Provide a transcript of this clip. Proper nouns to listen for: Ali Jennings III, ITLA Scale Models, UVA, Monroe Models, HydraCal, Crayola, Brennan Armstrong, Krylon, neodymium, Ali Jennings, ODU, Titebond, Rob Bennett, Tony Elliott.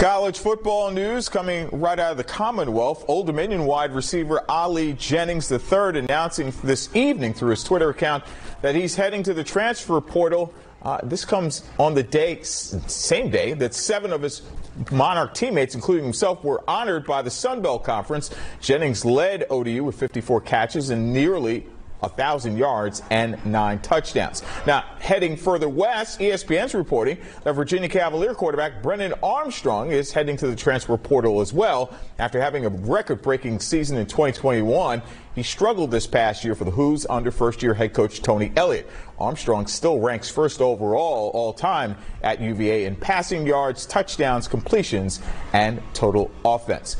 College football news coming right out of the Commonwealth. Old Dominion wide receiver Ali Jennings III announcing this evening through his Twitter account that he's heading to the transfer portal. This comes on the same day that 7 of his Monarch teammates, including himself, were honored by the Sun Belt Conference. Jennings led ODU with 54 catches and nearly 1,000 yards and 9 touchdowns. Now, heading further west, ESPN's reporting that Virginia Cavalier quarterback Brennan Armstrong is heading to the transfer portal as well. After having a record-breaking season in 2021, he struggled this past year for the Hoos under first-year head coach Tony Elliott. Armstrong still ranks first overall all-time at UVA in passing yards, touchdowns, completions, and total offense.